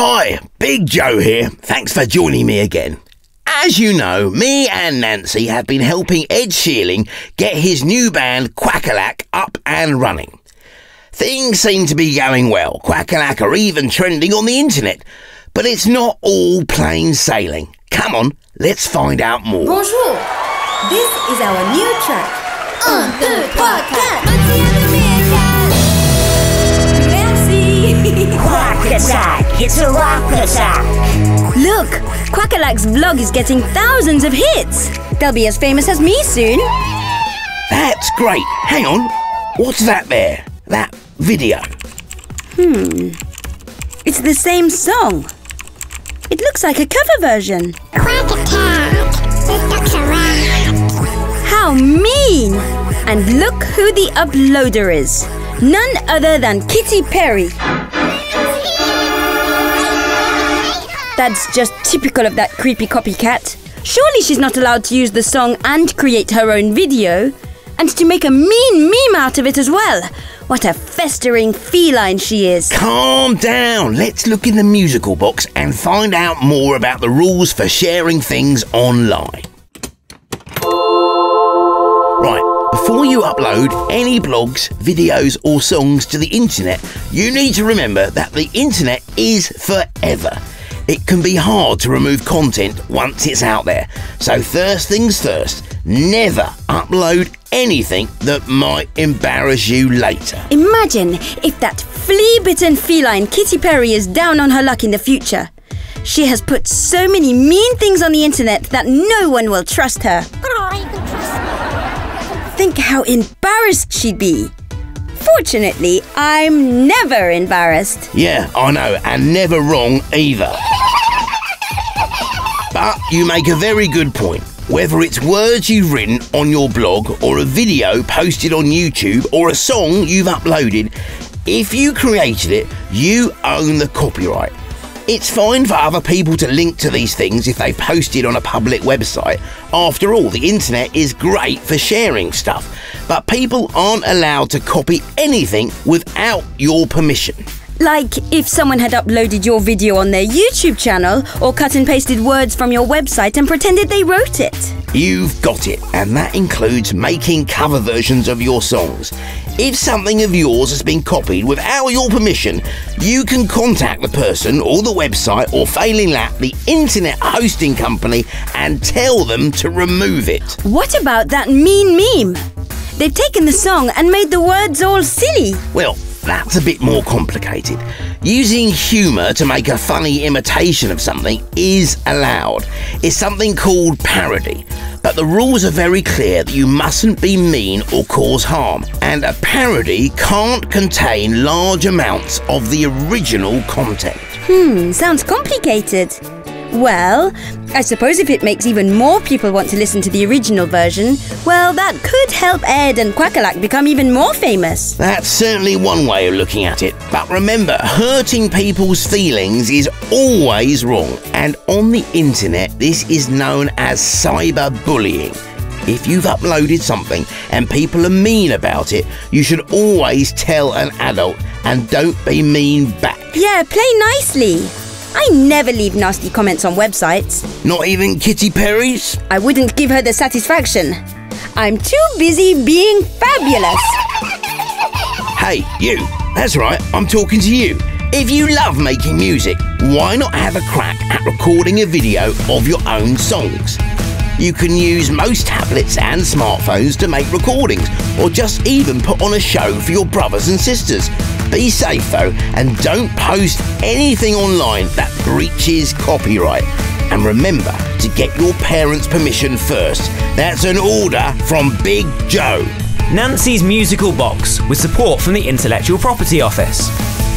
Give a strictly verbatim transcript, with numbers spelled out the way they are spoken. Hi, Big Joe here. Thanks for joining me again. As you know, me and Nancy have been helping Ed Shearling get his new band Quackalack up and running. Things seem to be going well. Quackalack are even trending on the internet. But it's not all plain sailing. Come on, let's find out more. Bonjour. This is our new track. Un, deux, trois, quatre. Merci. Quackalack, it's a rock-a-sack. Look, Quackalack's vlog is getting thousands of hits. They'll be as famous as me soon. That's great. Hang on. What's that there? That video? Hmm. It's the same song. It looks like a cover version. Quackalack, this looks a rock. How mean! And look who the uploader is. None other than Katy Perry. That's just typical of that creepy copycat. Surely she's not allowed to use the song and create her own video. And to make a mean meme out of it as well. What a festering feline she is. Calm down. Let's look in the musical box and find out more about the rules for sharing things online. Right, before you upload any blogs, videos or songs to the internet, you need to remember that the internet is forever. It can be hard to remove content once it's out there. So first things first, never upload anything that might embarrass you later. Imagine if that flea-bitten feline Katy Perry is down on her luck in the future. She has put so many mean things on the internet that no one will trust her. Think how embarrassed she'd be. Fortunately, I'm never embarrassed. Yeah, I know, and never wrong either. But you make a very good point. Whether it's words you've written on your blog or a video posted on YouTube or a song you've uploaded, if you created it, you own the copyright. It's fine for other people to link to these things if they posted on a public website. After all, the internet is great for sharing stuff, but people aren't allowed to copy anything without your permission. Like if someone had uploaded your video on their YouTube channel or cut and pasted words from your website and pretended they wrote it. You've got it, and that includes making cover versions of your songs. If something of yours has been copied without your permission, you can contact the person or the website, or failing that, the internet hosting company, and tell them to remove it. What about that mean meme? They've taken the song and made the words all silly. Well, that's a bit more complicated. Using humour to make a funny imitation of something is allowed. It's something called parody. But the rules are very clear that you mustn't be mean or cause harm. And a parody can't contain large amounts of the original content. Hmm, sounds complicated. Well, I suppose if it makes even more people want to listen to the original version, well, that could help Ed and Quackalack become even more famous. That's certainly one way of looking at it. But remember, hurting people's feelings is always wrong. And on the internet, this is known as cyberbullying. If you've uploaded something and people are mean about it, you should always tell an adult and don't be mean back. Yeah, play nicely. I never leave nasty comments on websites. Not even Katy Perry's? I wouldn't give her the satisfaction. I'm too busy being fabulous. Hey, you. That's right, I'm talking to you. If you love making music, why not have a crack at recording a video of your own songs? You can use most tablets and smartphones to make recordings, or just even put on a show for your brothers and sisters. Be safe though, and don't post anything online that breaches copyright. And remember to get your parents' permission first. That's an order from Big Joe. Nancy's Musical Box, with support from the Intellectual Property Office.